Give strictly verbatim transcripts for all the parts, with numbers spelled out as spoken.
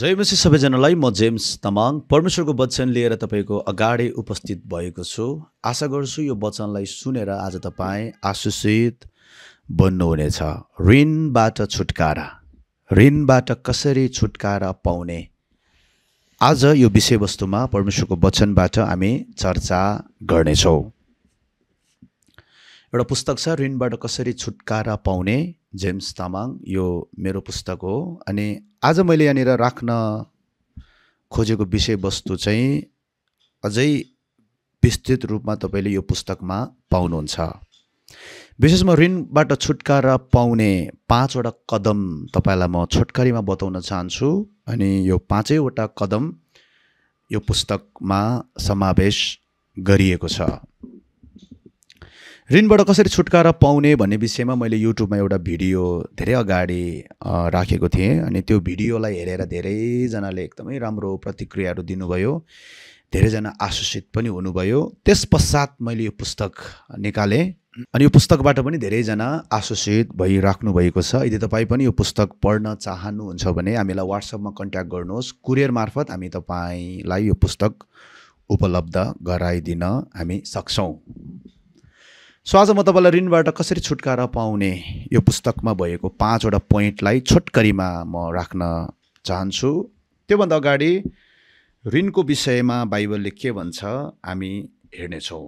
जय मसीह सबैजनालाई। म जेम्स तमाङ परमेश्वरको वचन लिएर तपाईको अगाडि उपस्थित भएको छु। आशा गर्छु यो वचनलाई सुनेर आज तपाईं आशीषित बन्नुहुनेछ। ऋणबाट छुटकारा, ऋणबाट कसरी छुटकारा पाउने, आज यो विषयवस्तुमा परमेश्वरको वचनबाट हामी चर्चा गर्नेछौँ। एउटा पुस्तक छ ऋणबाट कसरी छुटकारा पाउने, जेम्स तामाङ, यो मेरो पुस्तक हो। अनि आज मैले यहाँनिर राख्न खोजेको विषयवस्तु चाहिँ अझै विस्तृत रूपमा तपाईँले यो पुस्तकमा पाउनुहुन्छ। विशेषमा ऋणबाट छुटकारा पाउने पाँचवटा कदम तपाईँलाई म छोटकरीमा बताउन चाहन्छु। अनि यो पाँचैवटा कदम यो पुस्तकमा समावेश गरिएको छ। ऋणबाट कसरी छुटकारा पाउने भन्ने विषयमा मैले युट्युबमा एउटा भिडियो धेरै अगाडि राखेको थिएँ। अनि त्यो भिडियोलाई हेरेर धेरैजनाले एकदमै राम्रो प्रतिक्रियाहरू दिनुभयो, धेरैजना आश्वसित पनि हुनुभयो। त्यस पश्चात मैले यो पुस्तक निकालेँ अनि यो पुस्तकबाट पनि धेरैजना आश्वसित भइराख्नु भएको छ। यदि तपाईँ पनि यो पुस्तक पढ्न चाहनुहुन्छ भने हामीलाई वाट्सएपमा कन्ट्याक्ट गर्नुहोस्। कुरियर मार्फत हामी तपाईँलाई यो पुस्तक उपलब्ध गराइदिन हामी सक्छौँ। सो आज म तपाईँलाई ऋणबाट कसरी छुटकारा पाउने यो पुस्तकमा भएको पाँचवटा पोइन्टलाई छोटकरीमा म राख्न चाहन्छु। त्योभन्दा अगाडि ऋणको विषयमा बाइबलले के भन्छ हामी हेर्नेछौँ।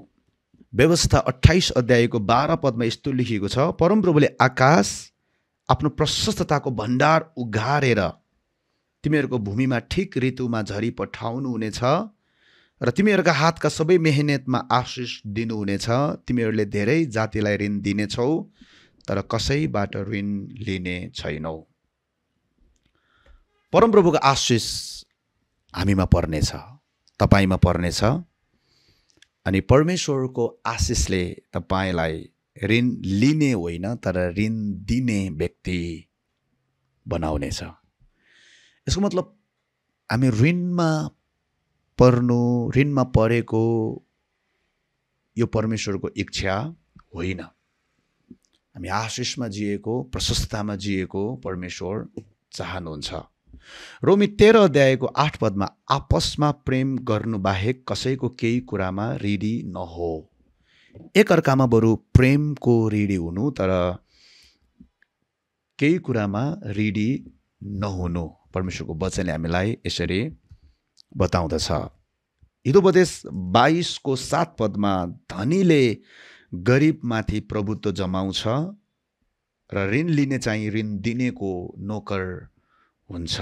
व्यवस्था अट्ठाइस अध्यायको बाह्र पदमा यस्तो लेखिएको छ, परमप्रभुले आकाश आफ्नो प्रशस्तताको भण्डार उघारेर तिमीहरूको भूमिमा ठिक ऋतुमा झरी पठाउनु हुनेछ र तिमीहरूका हातका सबै मेहनतमा आशीष दिनुहुनेछ। तिमीहरूले धेरै जातिलाई ऋण दिनेछौ तर कसैबाट ऋण लिने छैनौ। परमप्रभुको आशीष हामीमा पर्नेछ, तपाईँमा पर्नेछ। अनि परमेश्वरको आशीषले तपाईँलाई ऋण लिने होइन तर ऋण दिने व्यक्ति बनाउनेछ। यसको मतलब हामी ऋणमा पर्नु, ऋणमा परेको यो परमेश्वरको इच्छा होइन। हामी आशीषमा जिएको, प्रशस्ततामा जिएको परमेश्वर चाहनुहुन्छ। रोमी तेह्र अध्यायको आठ पदमा आपसमा प्रेम गर्नु बाहेक कसैको केही कुरामा ऋणी नहो। एकअर्कामा बरु प्रेमको ऋणी हुनु तर केही कुरामा ऋणी नहुनु परमेश्वरको वचनले हामीलाई यसरी बताउँदछ। हितोपदेश बाईस को सात पदमा धनीले गरिबमाथि प्रभुत्व जमाउँछ र ऋण लिने चाहिँ ऋण दिनेको नोकर हुन्छ।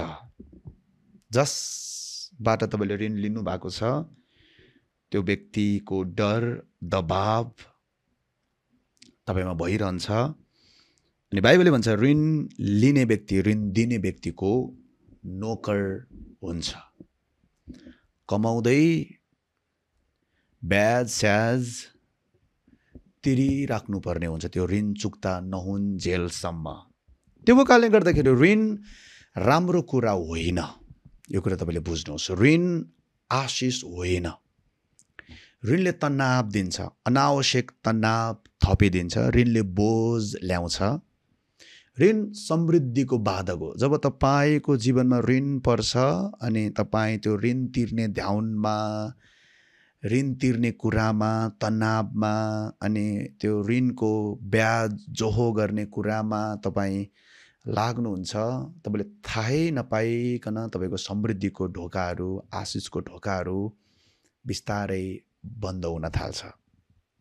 जसबाट तपाईँले ऋण लिनु भएको छ त्यो व्यक्तिको डर, दबाव तपाईँमा भइरहन्छ। अनि बाइबलले भन्छ ऋण लिने व्यक्ति ऋण दिने व्यक्तिको नोकर हुन्छ। कमाउँदै ब्याज स्याज तिरिराख्नुपर्ने हुन्छ, त्यो ऋण चुक्ता नहुन जेलसम्म। त्यो कारणले गर्दाखेरि ऋण राम्रो कुरा होइन, यो कुरा तपाईँले बुझ्नुहोस्। ऋण आशिष होइन। ऋणले तनाव दिन्छ, अनावश्यक तनाव थपिदिन्छ। ऋणले बोझ ल्याउँछ। ऋण समृद्धिको बाधक हो। जब तपाईँको जीवनमा ऋण पर्छ अनि तपाईँ त्यो ऋण तिर्ने ध्यानमा, ऋण तिर्ने कुरामा, तनावमा अनि त्यो ऋणको ब्याज जोहो गर्ने कुरामा तपाईँ लाग्नुहुन्छ, तपाईँले थाहै नपाइकन तपाईँको समृद्धिको ढोकाहरू, आशिषको ढोकाहरू बिस्तारै बन्द हुन थाल्छ।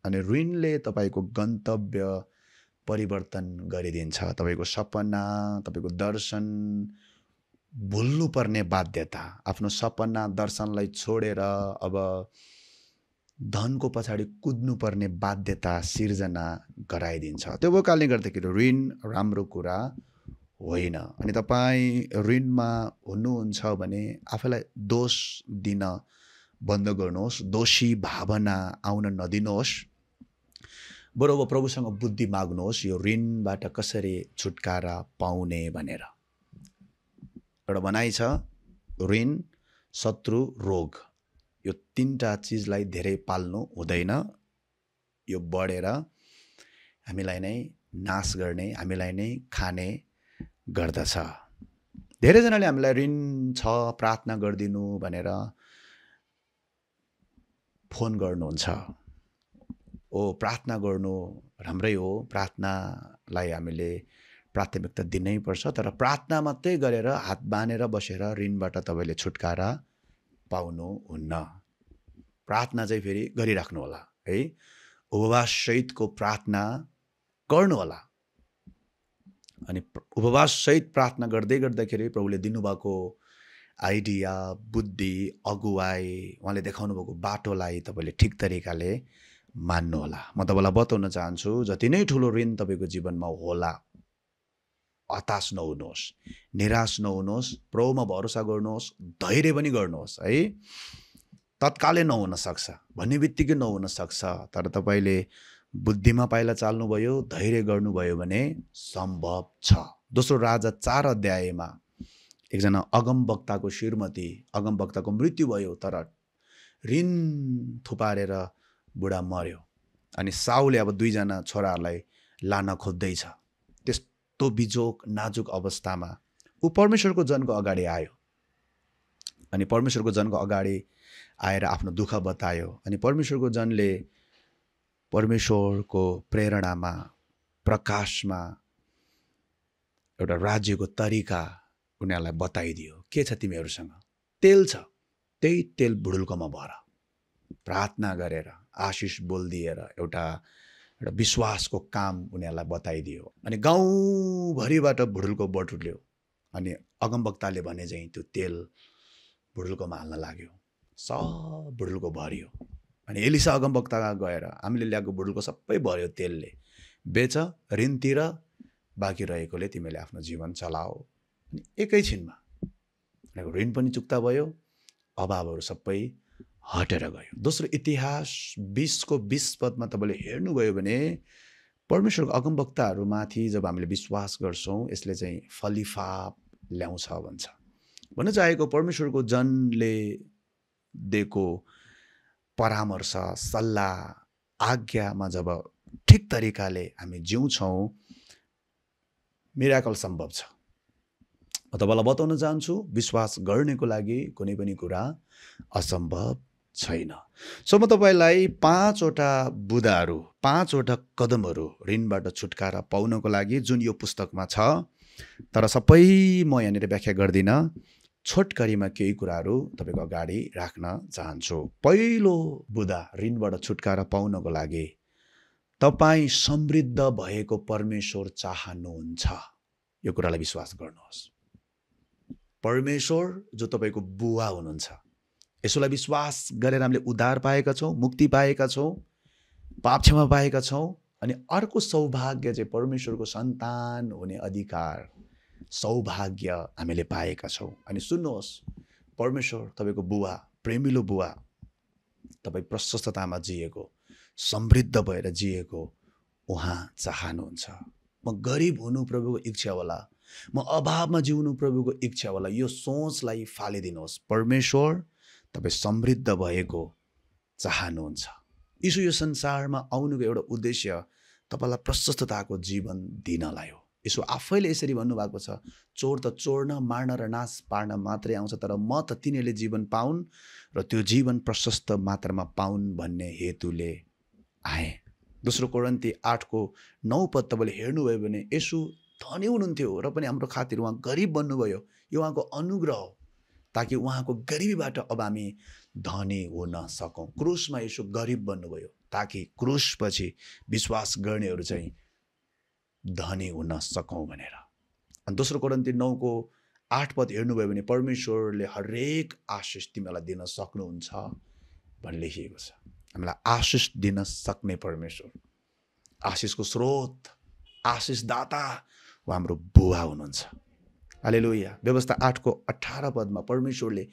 अनि ऋणले तपाईँको गन्तव्य परिवर्तन गरिदिन्छ। तपाईको सपना, तपाईको दर्शन, भुल्नु पर्ने बाध्यता, आफ्नो सपना दर्शनलाई छोडेर अब धनको पछाडि कुद्नु पर्ने बाध्यता सिर्जना गराइदिन्छ। त्यो कारणले गर्दाखेरि ऋण राम्रो कुरा होइन। अनि तपाईँ ऋणमा हुनुहुन्छ भने आफैलाई दोष दिन बन्द गर्नुहोस्, दोषी भावना आउन नदिनुहोस्। बरु अब प्रभुसँग बुद्धि माग्नुहोस् यो ऋणबाट कसरी छुटकारा पाउने भनेर। एउटा भनाइ छ, ऋण, शत्रु, रोग, यो तिनवटा चिजलाई धेरै पाल्नु हुँदैन। यो बढेर हामीलाई नै नाश गर्ने, हामीलाई नै खाने गर्दछ। धेरैजनाले हामीलाई ऋण छ प्रार्थना गरिदिनु भनेर फोन गर्नुहुन्छ। ओ प्रार्थना गर्नु राम्रै हो, प्रार्थनालाई हामीले प्राथमिकता दिनैपर्छ, तर प्रार्थना मात्रै गरेर हात बाँधेर बसेर ऋणबाट तपाईले छुटकारा पाउनुहुन्न। प्रार्थना चाहिँ फेरि गरिराख्नु होला है, उपवाससहितको प्रार्थना गर्नुहोला। अनि उपवाससहित प्रार्थना गर्दै गर्दाखेरि प्रभुले दिनुभएको आइडिया, बुद्धि, अगुवाई, उहाँले देखाउनु भएको बाटोलाई तपाईँले ठिक तरिकाले मान्नुहोला। म तपाईँलाई बताउन चाहन्छु, जति नै ठुलो ऋण तपाईँको जीवनमा होला, हताश नहुनुहोस्, निराश नहुनुहोस्, प्रभुमा भरोसा गर्नुहोस्, धैर्य पनि गर्नुहोस् है। तत्कालै नहुन सक्छ, भन्ने बित्तिकै नहुन सक्छ, तर तपाईँले बुद्धिमा पाइला चाल्नुभयो, धैर्य गर्नुभयो भने सम्भव छ। दोस्रो राजा चार अध्यायमा एकजना अगम वक्ताको श्रीमती, अगम वक्ताको मृत्यु भयो, तर ऋण थुपारेर बुढा मर्यो। अनि साउले अब दुईजना छोराहरूलाई लान खोज्दैछ। त्यस्तो बिजोक नाजुक अवस्थामा ऊ परमेश्वरको जनको अगाडि आयो, अनि परमेश्वरको जनको अगाडि आएर आफ्नो दुःख बतायो। अनि परमेश्वरको जनले परमेश्वरको प्रेरणामा, प्रकाशमा एउटा राज्यको तरिका उनीहरूलाई बताइदियो। के छ तिमीहरूसँग? तेल छ, त्यही तेल बुढुल्कोमा भर। प्रार्थना गरेर, आशिष बोलिदिएर एउटा एउटा विश्वासको काम उनीहरूलाई बताइदियो। अनि गाउँभरिबाट बुढुल्को बटुल्यो। अनि अगमवक्ताले भने चाहिँ त्यो तेल बुढुल्कोमा हाल्न लाग्यो, सब बुढुल्को भरियो। अनि एलिसा अगमवक्ता गएर हामीले ल्याएको बुढुल्को सबै भर्यो तेलले, बेच, ऋणतिर, बाँकी रहेकोले तिमीले आफ्नो जीवन चलाओ। अनि एकैछिनमा उनीहरूको ऋण पनि चुक्ता भयो, अभावहरू सबै हटेर गयो। दोस्रो इतिहास बीसको बीस पदमा तपाईँले हेर्नुभयो भने परमेश्वरको अगमवक्ताहरूमाथि जब हामीले विश्वास गर्छौँ, यसले चाहिँ फलिफाप ल्याउँछ भन्छ। भन्न चाहेको परमेश्वरको जनले दिएको परामर्श, सल्लाह, आज्ञामा जब ठिक तरिकाले हामी जिउँछौँ, मिराकल सम्भव छ। म तपाईँलाई बताउन चाहन्छु, विश्वास गर्नेको लागि कुनै पनि कुरा असम्भव छैन। सो म तपाईँलाई पाँचवटा बुदाहरू, पाँचवटा कदमहरू ऋणबाट छुटकारा पाउनको लागि, जुन यो पुस्तकमा छ, तर सबै म यहाँनिर व्याख्या गर्दिनँ। छोटकरीमा केही कुराहरू तपाईँको अगाडि राख्न चाहन्छु। पहिलो बुदा ऋणबाट छुटकारा पाउनको लागि, तपाईँ समृद्ध भएको परमेश्वर चाहनुहुन्छ। यो कुरालाई विश्वास गर्नुहोस्। परमेश्वर जो तपाईँको बुवा हुनुहुन्छ, यसोलाई विश्वास गरेर हामीले उद्धार पाएका छौँ, मुक्ति पाएका छौँ, पाप क्षमा पाएका छौँ। अनि अर्को सौभाग्य चाहिँ परमेश्वरको सन्तान हुने अधिकार, सौभाग्य हामीले पाएका छौँ। अनि सुन्नुहोस्, परमेश्वर तपाईँको बुवा, प्रेमिलो बुवा, तपाईँ प्रशस्ततामा जिएको, समृद्ध भएर जिएको उहाँ चाहनुहुन्छ। म गरिब हुनु प्रभुको इच्छा होला, म अभावमा जिउनु प्रभुको इच्छा होला, यो सोचलाई फालिदिनुहोस्। परमेश्वर तपाईँ समृद्ध भएको चाहनुहुन्छ। यीशु यो संसारमा आउनुको एउटा उद्देश्य तपाईँलाई प्रशस्तताको जीवन दिनलाई हो। यसो आफैले यसरी भन्नुभएको छ, चोर त चोर्न, मार्न र नाश पार्न मात्रै आउँछ, तर म त तिनीहरूले जीवन पाउन् र त्यो जीवन प्रशस्त मात्रामा पाउन् भन्ने हेतुले आए। दोस्रो कोरिन्थी आठको नौ पद तपाईँले हेर्नुभयो भने यसो धनी हुनुहुन्थ्यो र पनि हाम्रो खातिर उहाँ गरिब बन्नुभयो। यो उहाँको अनुग्रह हो, ताकि उहाँको गरिबीबाट अब हामी धनी हुन सकौँ। क्रुसमा यसो गरिब बन्नुभयो, ताकि क्रुसपछि विश्वास गर्नेहरू चाहिँ धनी हुन सकौँ भनेर। अनि दोस्रो कोरिन्थी नौ को आठ पद हेर्नुभयो भने परमेश्वरले हरेक आशिष तिमीलाई दिन सक्नुहुन्छ भन्ने लेखिएको छ। हामीलाई आशिष दिन सक्ने परमेश्वर, आशिषको स्रोत, आशिषदाता उहाँ हाम्रो बुवा हुनुहुन्छ। हालेलुया। व्यवस्था आठको अठार पदमा परमेश्वरले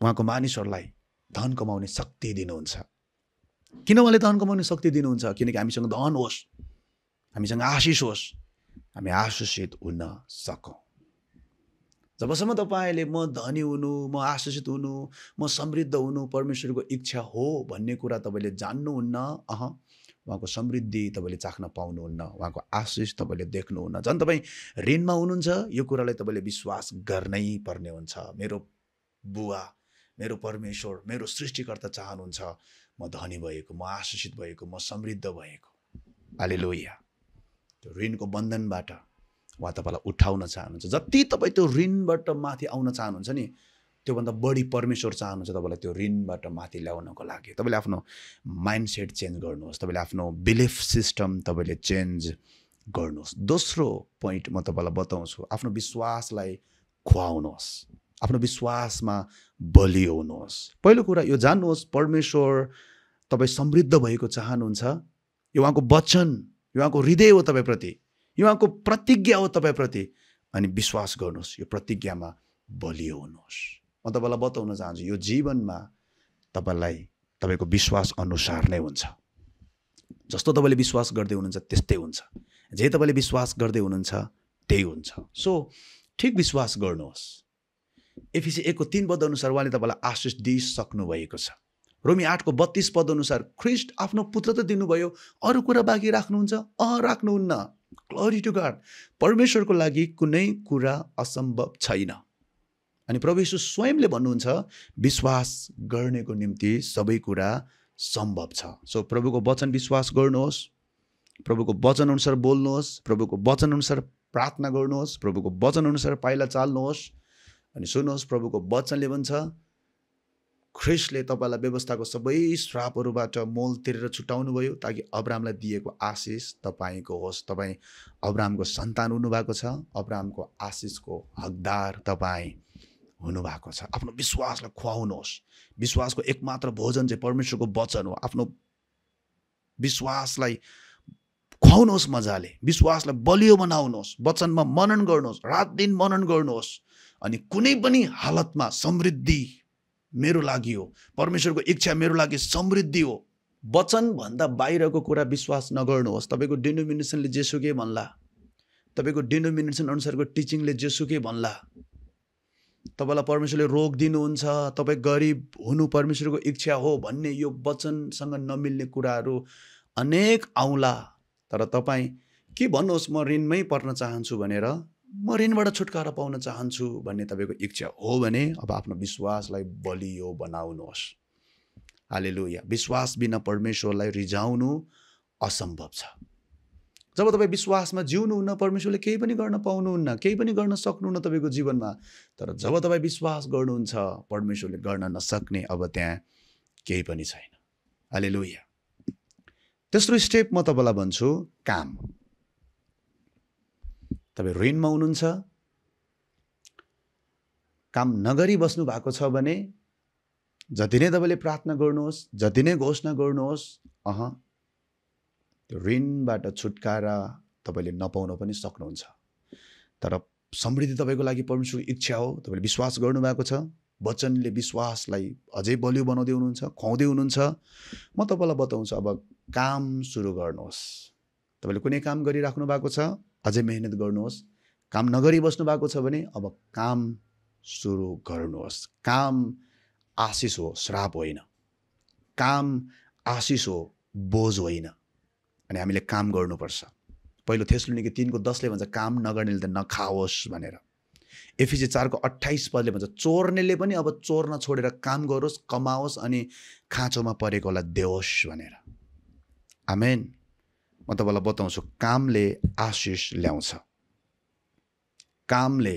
उहाँको मानिसहरूलाई धन कमाउने शक्ति दिनुहुन्छ। किन उहाँले धन कमाउने शक्ति दिनुहुन्छ? किनकि हामीसँग धन होस्, हामीसँग आशिष होस्, हामी आशिषित हुन सकौँ। जबसम्म तपाईँले म धनी हुनु, म आशिषित हुनु, म समृद्ध हुनु परमेश्वरको इच्छा हो भन्ने कुरा तपाईँले जान्नुहुन्न, अह उहाँको समृद्धि तपाईले चाख्न पाउनुहुन्न, उहाँको आशिष तपाईले देख्नुहुन्न। जन तपाई ऋणमा हुनुहुन्छ यो कुरालाई तपाईले विश्वास गर्नै पर्ने हुन्छ। मेरो बुवा, मेरो परमेश्वर, मेरो सृष्टिकर्ता चाहनुहुन्छ म धनी भएको, म आशिषित भएको, म समृद्ध भएको। हालेलुया। त्यो ऋणको बन्धनबाट उहाँ तपाईलाई उठाउन चाहनुहुन्छ। जति तपाईँ त्यो ऋणबाट माथि आउन चाहनुहुन्छ नि त्योभन्दा बढी परमेश्वर चाहनुहुन्छ तपाईँलाई त्यो ऋणबाट माथि ल्याउनको लागि। तपाईँले आफ्नो माइन्डसेट चेन्ज गर्नुहोस्, तपाईँले आफ्नो बिलिफ सिस्टम तपाईँले चेन्ज गर्नुहोस्। दोस्रो पोइन्ट म तपाईँलाई बताउँछु, आफ्नो विश्वासलाई खुवाउनुहोस्, आफ्नो विश्वासमा बलियो हुनुहोस्। पहिलो कुरा यो जान्नुहोस् परमेश्वर तपाईँ समृद्ध भएको चाहनुहुन्छ। यो उहाँको वचन, यो उहाँको हृदय हो तपाईँप्रति, यो उहाँको प्रतिज्ञा हो तपाईँप्रति, अनि विश्वास गर्नुहोस्, यो प्रतिज्ञामा बलियो हुनुहोस्। म तपाईँलाई बताउन चाहन्छु यो जीवनमा तपाईँलाई तपाईँको विश्वास अनुसार नै हुन्छ। जस्तो तपाईँले विश्वास गर्दै हुनुहुन्छ त्यस्तै हुन्छ, जे तपाईँले विश्वास गर्दै हुनुहुन्छ त्यही हुन्छ। सो ठिक विश्वास गर्नुहोस्। एफिसी एक को तीन पद अनुसार उहाँले तपाईँलाई आशिष दिइसक्नु भएको छ। रोमी आठ को बत्तीस पद अनुसार ख्रिस्ट आफ्नो पुत्र त दिनुभयो, अरू कुरा बाँकी राख्नुहुन्छ? अँ, राख्नुहुन्न। Glory to God. परमेश्वरको लागि कुनै कुरा असम्भव छैन। अनि प्रभु यीशु स्वयंले भन्नुहुन्छ विश्वास गर्नेको निम्ति सबै कुरा सम्भव छ। सो प्रभुको वचन विश्वास गर्नुहोस्, प्रभुको वचन अनुसार बोल्नुहोस्, प्रभुको वचन अनुसार प्रार्थना गर्नुहोस्, प्रभुको वचन अनुसार पाइला चाल्नुहोस्। अनि सुन्नुहोस् प्रभुको वचनले भन्छ ख्रिस्टले तपाईँलाई व्यवस्थाको सबै श्रापहरूबाट मोल तिरेर छुट्याउनु भयो ताकि अब्राहमलाई दिएको आशिष तपाईँको होस्। तपाईँ अब्राहमको सन्तान हुनुभएको छ, अब्राहमको आशिषको हकदार तपाईँ हुनुभएको छ। आफ्नो विश्वासलाई खुवाउनुहोस्। विश्वासको एकमात्र भोजन चाहिँ परमेश्वरको वचन हो। आफ्नो विश्वासलाई खुवाउनुहोस् मजाले, विश्वासलाई बलियो बनाउनुहोस्, वचनमा मनन गर्नुहोस्, रात दिन मनन गर्नुहोस्। अनि कुनै पनि हालतमा समृद्धि मेरो लागि हो, परमेश्वरको इच्छा मेरो लागि समृद्धि हो। वचनभन्दा बाहिरको कुरा विश्वास नगर्नुहोस्। तपाईँको डिनोमिनेसनले जेसुकै भन्ला, तपाईँको डिनोमिनेसन अनुसारको टिचिङले जेसुकै भन्ला, तपाईँलाई परमेश्वरले रोग दिनुहुन्छ, तपाईँ गरिब हुनु परमेश्वरको इच्छा हो भन्ने यो वचनसँग नमिल्ने कुराहरू अनेक आउला। तर तपाईँ के भन्नुहोस्, म ऋणमै पर्न चाहन्छु भनेर, म ऋणबाट छुटकारा पाउन चाहन्छु भन्ने तपाईँको इच्छा हो भने अब आफ्नो विश्वासलाई बलियो बनाउनुहोस्। हालेलुया। विश्वास बिना परमेश्वरलाई रिझाउनु असम्भव छ। जब तपाईँ विश्वासमा जिउनुहुन्न परमेश्वरले केही पनि गर्न पाउनुहुन्न, केही पनि गर्न सक्नुहुन्न तपाईँको जीवनमा। तर जब तपाईँ विश्वास गर्नुहुन्छ परमेश्वरले गर्न नसक्ने अब त्यहाँ केही पनि छैन। हालेलुया। तेस्रो स्टेप म तपाईँलाई भन्छु काम। तपाईँ ऋणमा हुनुहुन्छ, काम नगरी बस्नु भएको छ भने जति नै तपाईँले प्रार्थना गर्नुहोस्, जति नै घोषणा गर्नुहोस्, अह त्यो ऋणबाट छुटकारा तपाईँले नपाउन पनि सक्नुहुन्छ। तर समृद्धि तपाईँको लागि परमेश्वरको इच्छा हो। तपाईँले विश्वास गर्नुभएको छ, वचनले विश्वासलाई अझै बलियो बनाउँदै हुनुहुन्छ, खुवाउँदै हुनुहुन्छ। म तपाईँलाई बताउँछु अब काम सुरु गर्नुहोस्। तपाईँले कुनै काम गरिराख्नु भएको छ, अझै मेहनत गर्नुहोस्। काम नगरी बस्नु भएको छ भने अब काम सुरु गर्नुहोस्। काम आशिष हो, श्राप होइन। काम आशिष हो, बोझ होइन। अनि हामीले काम गर्नुपर्छ। पहिलो थिस्सलुनीके तीन को दसले भन्छ काम नगर्नेले त नखाओस् भनेर। एफिसी चार को अट्ठाइस पदले भन्छ चोर्नेले पनि अब चोर्न छोडेर काम गरोस्, कमाओस् अनि खाँचोमा परेकोलाई देओस् भनेर। आमेन। म तपाईँलाई बताउँछु कामले आशिष ल्याउँछ। कामले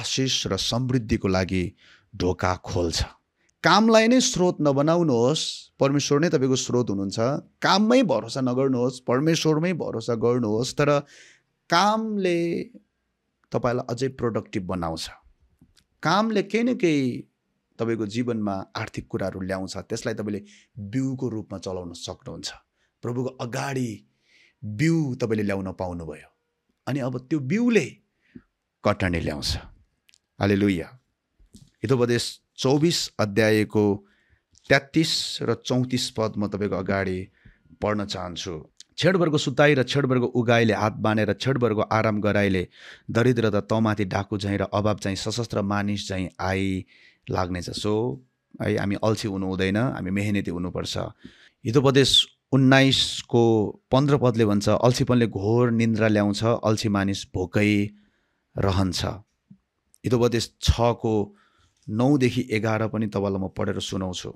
आशिष र समृद्धिको लागि ढोका खोल्छ। कामलाई नै स्रोत नबनाउनुहोस्, परमेश्वर नै तपाईँको स्रोत हुनुहुन्छ। काममै भरोसा नगर्नुहोस्, परमेश्वरमै भरोसा गर्नुहोस्। तर कामले तपाईँलाई अझै प्रोडक्टिभ बनाउँछ। कामले केही न केही तपाईँको जीवनमा आर्थिक कुराहरू ल्याउँछ। त्यसलाई तपाईँले बिउको रूपमा चलाउन सक्नुहुन्छ। प्रभुको अगाडि बिउ तपाईँले ल्याउन पाउनुभयो, अनि अब त्यो बिउले कटनी ल्याउँछ। हालेलुया। हितोपदेश चौबीस अध्यायको तेत्तीस र चौंतीस पद म तपाईँको अगाडि पढ्न चाहन्छु। छेडभरको सुताई र छेडभरको उगाईले हात बाँधेर छेडभरको आराम गराईले दरिद्रता तमाथि डाकु झैँ र अभाव चाहिँ सशस्त्र मानिस चाहिँ आई लाग्नेछ। सो है, हामी अल्छी हुनु हुँदैन, हामी मेहनती हुनुपर्छ। हितोपदेश उन्नाइस को पन्ध्र पदले भन्छ, अल्छीपनले घोर निन्द्रा ल्याउँछ, अल्छी मानिस भोकै रहन्छ। हितोपदेश छ को नौदेखि एघार पनि तपाईँलाई म पढेर सुनाउँछु।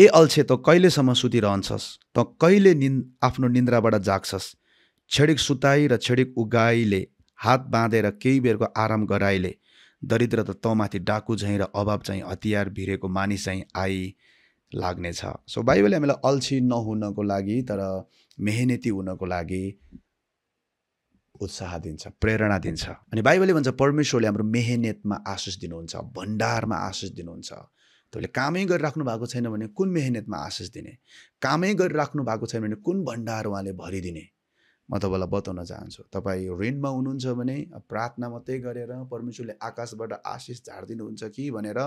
ए अल्छे, त कहिलेसम्म सुतिरहन्छस्? त कहिले निन् आफ्नो निन्द्राबाट जाग्छस्? छेडिक सुताई र छेडिक उगाइले, हात बाँधेर केही बेरको आराम गराइले, दरिद्र त तमाथि डाकु झैँ र अभाव चाहिँ हतियार भिरेको मानिस चाहिँ आई लाग्नेछ। सो बाइबलले हामीलाई अल्छी नहुनको लागि तर मेहनती हुनको लागि उत्साह दिन्छ, प्रेरणा दिन्छ। अनि बाइबलले भन्छ परमेश्वरले हाम्रो मेहनतमा आशिष दिनुहुन्छ, भण्डारमा आशिष दिनुहुन्छ। तपाईले कामै गरिराख्नु भएको छैन भने कुन मेहनतमा आशिष दिने? कामै गरिराख्नु भएको छैन भने कुन भण्डार उहाँले भरिदिने? म तपाईँलाई बताउन चाहन्छु। तपाईँ ऋणमा हुनुहुन्छ भने प्रार्थना मात्रै गरेर परमेश्वरले आकाशबाट आशिष झारिदिनुहुन्छ कि भनेर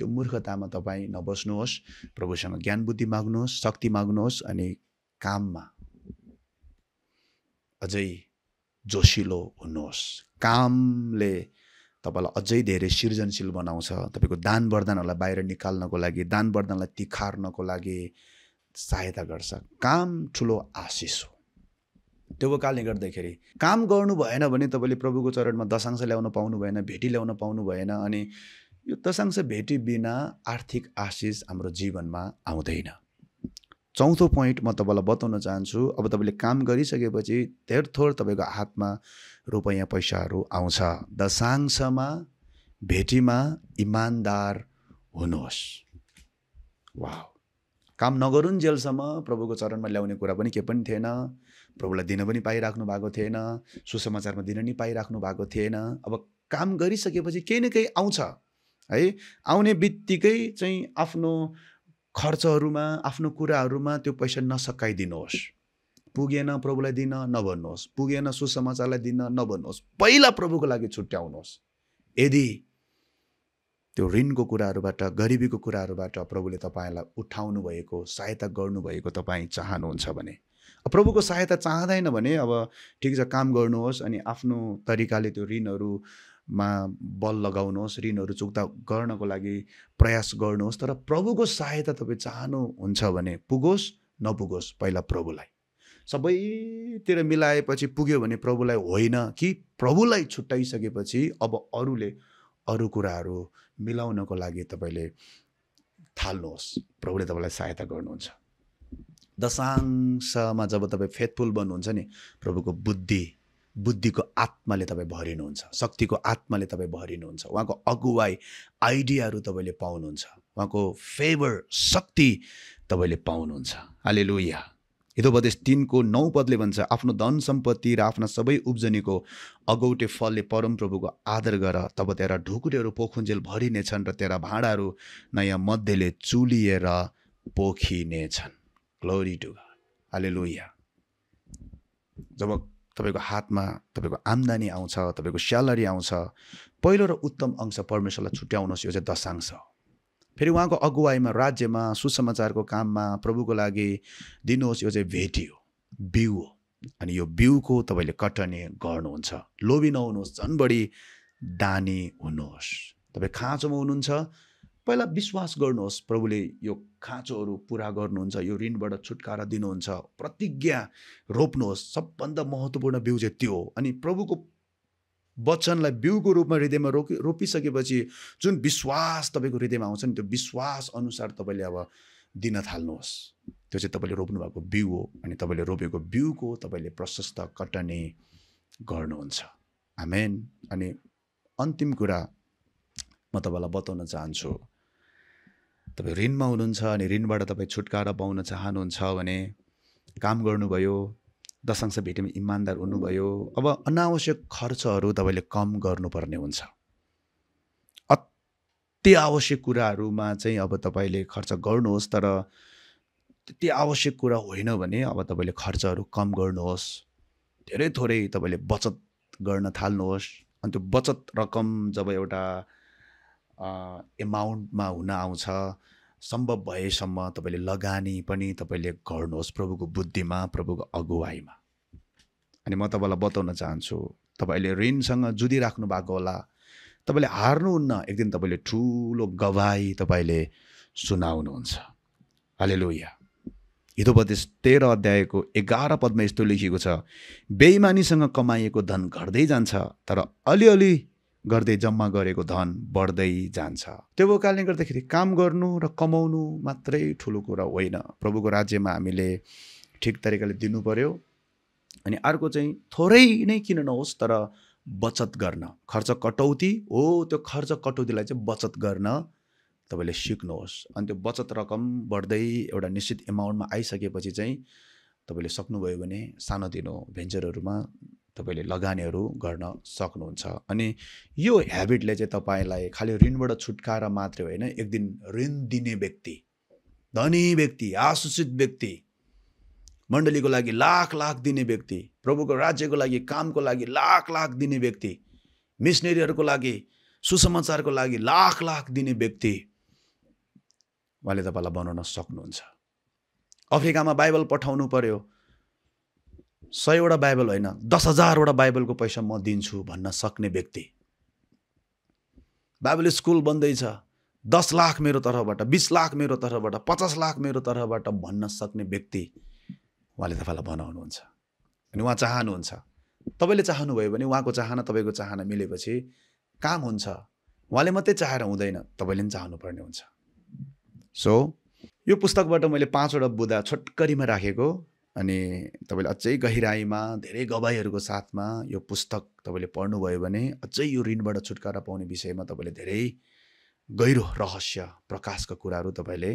त्यो मूर्खतामा तपाईँ नबस्नुहोस्। प्रभुसँग ज्ञान बुद्धि माग्नुहोस्, शक्ति माग्नुहोस् अनि काममा अझै जोशिलो हुनुहोस्। कामले तपाईलाई अझै धेरै सृजनशील बनाउँछ। तपाईँको दान वरदानहरूलाई बाहिर निकाल्नको लागि, दान वरदानलाई तिखार्नको लागि सहायता गर्छ। काम ठुलो आशिष हो। त्यो कारणले गर्दाखेरि काम गर्नु भएन भने तपाईँले प्रभुको चरणमा दशांश ल्याउन पाउनु भएन, भेटी ल्याउन पाउनु भएन। अनि यो दशांश भेटी बिना आर्थिक आशिष हाम्रो जीवनमा आउँदैन। चौथो पोइन्ट म तपाईँलाई बताउन चाहन्छु। अब तपाईँले काम गरिसकेपछि धेर थोर तपाईँको हातमा रुपैयाँ पैसाहरू आउँछ। दशांशमा भेटीमा इमान्दार हुनुहोस्। वाह, काम नगरुन् जेलसम्म प्रभुको चरणमा ल्याउने कुरा पनि के पनि थिएन, प्रभुलाई दिन पनि पाइराख्नु भएको थिएन, सुसमाचारमा दिन नि पाइराख्नु भएको थिएन। अब काम गरिसकेपछि केही न केही आउँछ है। आउने बित्तिकै चाहिँ आफ्नो खर्चहरूमा, आफ्नो कुराहरूमा त्यो पैसा नसकाइदिनुहोस्। पुगेन प्रभुलाई दिन नभन्नुहोस्, पुगेन सुसमाचारलाई दिन नभन्नुहोस्। पहिला प्रभुको लागि छुट्याउनुहोस्। यदि त्यो ऋणको कुराहरूबाट, गरिबीको कुराहरूबाट प्रभुले तपाईँलाई उठाउनु भएको, सहायता गर्नुभएको तपाईँ चाहनुहुन्छ भने, प्रभुको सहायता चाहदैन भने अब ठिक छ, काम गर्नुहोस् अनि आफ्नो तरिकाले त्यो ऋणहरूमा बल लगाउनुहोस्, ऋणहरू चुक्ता गर्नको लागि प्रयास गर्नुहोस्। तर प्रभुको सहायता तपाईँ चाहनुहुन्छ भने पुगोस् नपुगोस् पहिला प्रभुलाई। सबैतिर मिलाएपछि पुग्यो भने प्रभुलाई होइन कि प्रभुलाई छुट्याइसकेपछि अब अरूले अरू कुराहरू मिलाउनको लागि तपाईँले थाल्नुहोस्। प्रभुले तपाईँलाई सहायता गर्नुहुन्छ। दशांशमा जब तपाईँ फेथफुल बन्नुहुन्छ नि, प्रभुको बुद्धि, बुद्धिको आत्माले तपाईँ भरिनुहुन्छ, शक्तिको आत्माले तपाईँ भरिनुहुन्छ। उहाँको अगुवाई, आइडियाहरू तपाईँले पाउनुहुन्छ, उहाँको फेभर, शक्ति तपाईँले पाउनुहुन्छ। हालेलुया। हितोपदेश तीन को नौ पदले भन्छ, आफ्नो धन सम्पत्ति र आफ्ना सबै उब्जनीको अगौटे फलले परमप्रभुको आदर गर, तब तेरा ढुकुटीहरू पोखुन्जेल भरिनेछन् र तेरा भाँडाहरू नयाँ मध्यले चुलिएर पोखिनेछन्। Glory to God, hallelujah. जब तपाईँको हातमा तपाईँको आम्दानी आउँछ, तपाईँको स्यालेरी आउँछ, पहिलो र उत्तम अंश परमेश्वरलाई छुट्याउनुहोस्। यो चाहिँ दशांश हो। फेरि उहाँको अगुवाईमा, राज्यमा, सुसमाचारको काममा, प्रभुको लागि दिनुहोस्। यो चाहिँ भेटी हो, बिउ हो। अनि यो बिउको तपाईँले कटनी गर्नुहुन्छ। लोभी नहुनुहोस्, झन् बढी दानी हुनुहोस्। तपाईँ खाँचोमा हुनुहुन्छ, पहिला विश्वास गर्नुहोस् प्रभुले यो खाँचोहरू पुरा गर्नुहुन्छ, यो ऋणबाट छुटकारा दिनुहुन्छ। प्रतिज्ञा रोप्नुहोस्। सबभन्दा महत्त्वपूर्ण बिउ चाहिँ त्यो हो। अनि प्रभुको वचनलाई बिउको रूपमा हृदयमा रोपि रोपिसकेपछि जुन विश्वास तपाईँको हृदयमा आउँछ नि, त्यो विश्वास अनुसार तपाईँले अब दिन थाल्नुहोस्। त्यो चाहिँ तपाईँले रोप्नु भएको बिउ हो। अनि तपाईँले रोपेको बिउको तपाईँले प्रशस्त कटनी गर्नुहुन्छ। आमेन। अनि अन्तिम कुरा म तपाईँलाई बताउन चाहन्छु। तपाईँ ऋणमा हुनुहुन्छ अनि ऋणबाट तपाईँ छुटकारा पाउन चाहनुहुन्छ भने काम गर्नुभयो, दशांश भेटीमा इमान्दार हुनुभयो। अब अनावश्यक खर्चहरू तपाईँले कम गर्नुपर्ने हुन्छ। अति आवश्यक कुराहरूमा चाहिँ अब तपाईँले खर्च गर्नुहोस्, तर त्यति आवश्यक कुरा होइन भने अब तपाईँले खर्चहरू कम गर्नुहोस्। धेरै थोरै तपाईँले बचत गर्न थाल्नुहोस्। अनि त्यो बचत रकम जब एउटा एमाउन्टमा हुन आउँछ, सम्भव भएसम्म तपाईँले लगानी पनि तपाईँले गर्नुहोस्, प्रभुको बुद्धिमा, प्रभुको अगुवाईमा। अनि म तपाईँलाई बताउन चाहन्छु, तपाईँले ऋणसँग जुधिराख्नु भएको होला, तपाईँले हार्नुहुन्न। एक दिन तपाईँले ठुलो गवाई तपाईँले सुनाउनुहुन्छ। हालेलुया। हितोपदेश तेह्र अध्यायको एघार पदमा यस्तो लेखिएको छ, बेईमानीसँग कमाइएको धन घट्दै जान्छ तर अलिअलि गर्दै जम्मा गरेको धन बढ्दै जान्छ। त्यो कारणले गर्दाखेरि काम गर्नु र कमाउनु मात्रै ठुलो कुरा होइन, प्रभुको राज्यमा हामीले ठिक तरिकाले दिनु पर्यो। अनि अर्को चाहिँ थोरै नै किन नहोस् तर बचत गर्न, खर्च कटौती हो, त्यो खर्च कटौतीलाई चाहिँ बचत गर्न तपाईले सिक्नुहोस्। अनि त्यो बचत रकम बढ्दै एउटा निश्चित एमाउन्टमा आइसकेपछि चाहिँ तपाईले सक्नुभयो भने सानोतिनो भेन्चरहरूमा तपाईले लगानीहरू गर्न सक्नुहुन्छ। अनि यो ह्याबिटले चाहिँ तपाईलाई खालि ऋणबाट छुटकारा मात्रै होइन, एक दिन ऋण दिने व्यक्ति, धनी व्यक्ति, आशीषित व्यक्ति, मण्डलीको लागि लाख लाख दिने व्यक्ति, प्रभुको राज्यको लागि कामको लागि लाख लाख दिने व्यक्ति, मिशनरीहरूको लागि सुसमाचारको लागि लाख लाख दिने व्यक्ति उहाँले तपाईँलाई बनाउन सक्नुहुन्छ। अफ्रिकामा बाइबल पठाउनु पर्यो, सयवटा बाइबल होइन दस हजारवटा बाइबलको पैसा म दिन्छु भन्न सक्ने व्यक्ति, बाइबल स्कुल बन्दैछ दस लाख मेरो तर्फबाट, बीस लाख मेरो तर्फबाट, पचास लाख मेरो तर्फबाट भन्न सक्ने व्यक्ति उहाँले तपाईँलाई बनाउनुहुन्छ। अनि उहाँ चाहनुहुन्छ, तपाईँले चाहनुभयो भने उहाँको चाहना तपाईँको चाहना मिलेपछि काम हुन्छ। उहाँले मात्रै चाहेर हुँदैन, तपाईँले पनि चाहनुपर्ने हुन्छ। सो यो पुस्तकबाट मैले पाँचवटा बुदा छोटकरीमा राखेको, अनि तपाईँले अझै गहिराईमा धेरै गवाईहरूको साथमा यो पुस्तक तपाईँले पढ्नुभयो भने अझै यो ऋणबाट छुटकारा पाउने विषयमा तपाईँले धेरै गहिरो रहस्य प्रकाशका कुराहरू तपाईँले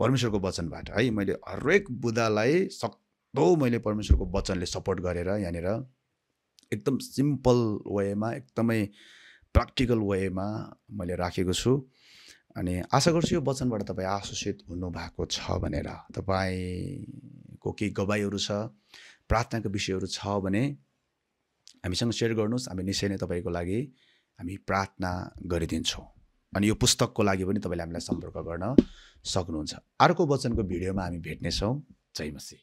परमेश्वरको वचनबाट, है मैले हरेक बुदालाई सक्दो मैले परमेश्वरको वचनले सपोर्ट गरेर यहाँनिर एकदम सिम्पल वेमा एकदमै प्र्याक्टिकल वेमा मैले राखेको छु। अनि आशा गर्छु यो वचनबाट तपाईँ आशीषित हुनुभएको छ भनेर। तपाईँको केही गवाईहरू छ, प्रार्थनाको विषयहरू छ भने हामीसँग सेयर गर्नुहोस्, हामी निश्चय नै तपाईँको लागि हामी प्रार्थना गरिदिन्छौँ। अनि यो पुस्तकको लागि पनि तपाईँले हामीलाई सम्पर्क गर्न सक्नुहुन्छ। अर्को वचनको भिडियोमा हामी भेट्नेछौँ। जय मसीह।